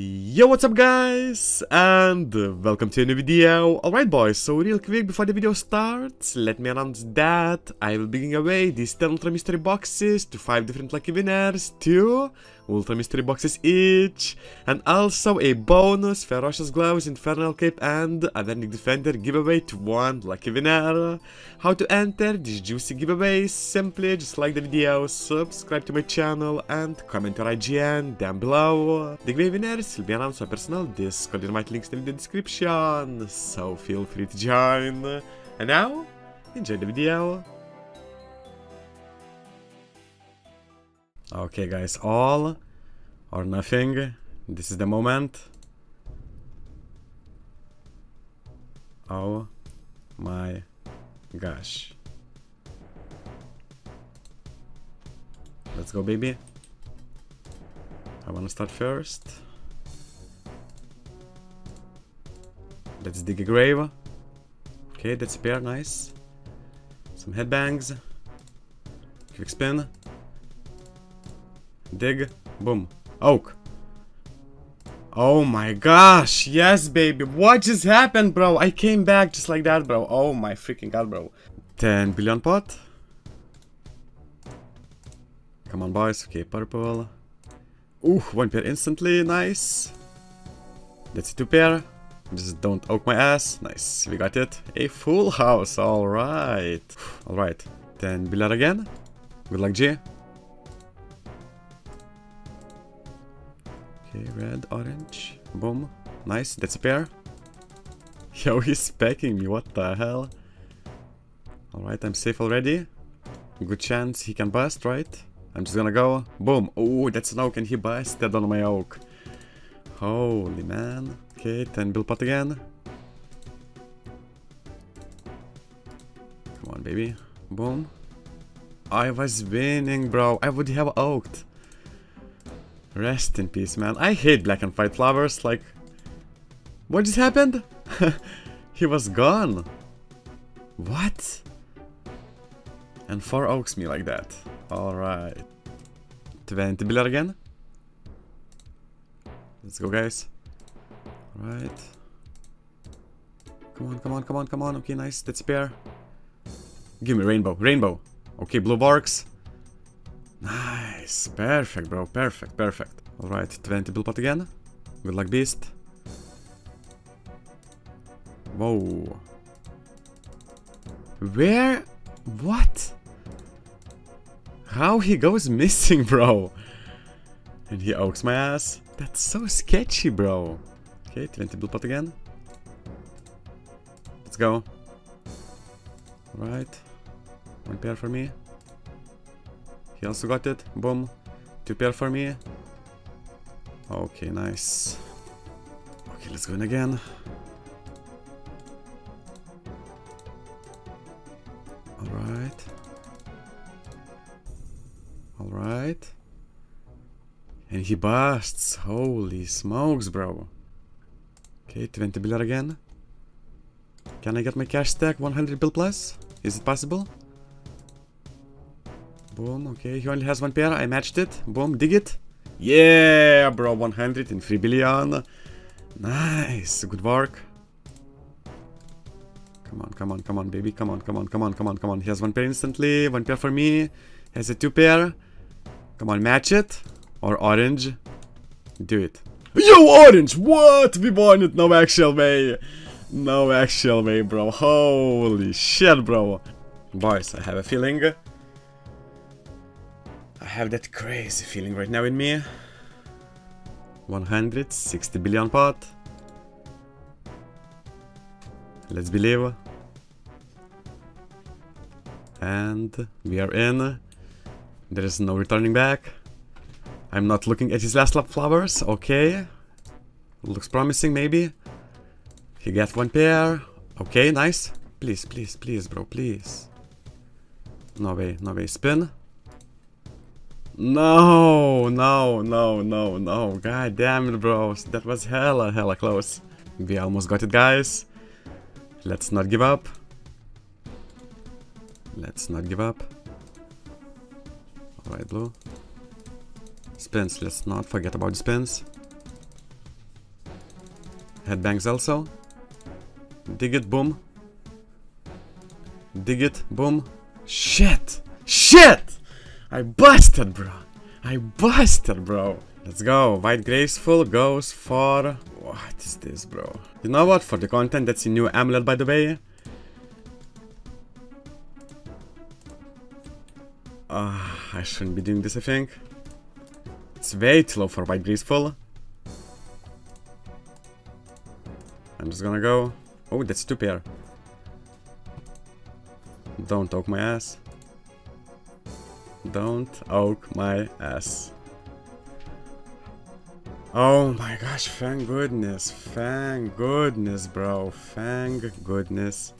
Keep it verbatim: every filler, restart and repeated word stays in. Yo, what's up guys, and welcome to a new video. Alright boys, so real quick before the video starts, let me announce that I will be giving away these ten Ultra Mystery Boxes to five different lucky winners, two Ultra Mystery Boxes each, and also a bonus Ferocious Gloves, Infernal Cape and Avernic Defender giveaway to one lucky winner. How to enter this juicy giveaway? Simply just like the video, subscribe to my channel and comment your I G N down below. The giveaway winners will be announced on personal Discord, invite links in the description, so feel free to join. And now, enjoy the video. Okay guys, all or nothing, this is the moment. Oh my gosh. Let's go baby. I wanna start first. Let's dig a grave. Okay, that's a pair, nice. Some headbangs. Quick spin. Dig. Boom. Oak. Oh my gosh. Yes, baby. What just happened, bro? I came back just like that, bro. Oh my freaking god, bro. ten billion pot. Come on, boys. Okay, purple. Ooh, one pair instantly. Nice. That's a two pair. Just don't oak my ass. Nice, we got it. A full house, alright. Alright, then billiard again. Good luck, G. Okay, red, orange. Boom. Nice, that's a pair. Yo, he's pecking me, what the hell? Alright, I'm safe already. Good chance he can bust, right? I'm just gonna go. Boom. Oh, that's an oak and he busted on my oak. Holy man. Okay, ten bill pot again. Come on, baby. Boom. I was winning, bro. I would have oaked. Rest in peace, man. I hate black and white flowers. Like, what just happened? He was gone. What? And four oaks me like that. Alright. twenty bill again. Let's go, guys. Right. Come on, come on, come on, come on. Okay, nice. That's a pair. Give me rainbow, rainbow. Okay, blue works. Nice. Perfect, bro. Perfect, perfect. Alright, twenty bill pot again. Good luck, beast. Whoa. Where? What? How he goes missing, bro? And he oaks my ass. That's so sketchy, bro. Okay, twenty bill pot again. Let's go. Alright. One pair for me. He also got it. Boom. Two pair for me. Okay, nice. Okay, let's go in again. Alright. Alright. And he busts. Holy smokes, bro. Okay, twenty bill again. Can I get my cash stack one hundred bill plus? Is it possible? Boom, okay, he only has one pair. I matched it. Boom, dig it. Yeah, bro, one hundred three billion. Nice, good work. Come on, come on, come on, baby. Come on, come on, come on, come on, come on. He has one pair instantly. One pair for me. Has a two pair. Come on, match it. Or orange. Do it. Yo, orange! What? We won it! No actual way! No actual way, bro. Holy shit, bro. Boys, I have a feeling. I have that crazy feeling right now in me. one hundred sixty billion pot. Let's believe. And we are in. There is no returning back. I'm not looking at his last lap flowers, okay. Looks promising, maybe. He got one pair. Okay, nice. Please, please, please, bro, please. No way, no way. Spin. No, no, no, no, no. God damn it, bro. That was hella, hella close. We almost got it, guys. Let's not give up. Let's not give up. Alright, blue. Spins, let's not forget about the spins. Headbangs also. Dig it, boom. Dig it, boom. Shit! Shit! I busted, bro! I busted, bro! Let's go. White Graceful goes for... What is this, bro? You know what? For the content, that's a new amulet, by the way. Uh, I shouldn't be doing this, I think. It's way too low for White Graceful. I'm just gonna go... Oh, that's two pair. Don't oak my ass. Don't oak my ass. Oh my gosh, thank goodness, thank goodness, bro, thank goodness.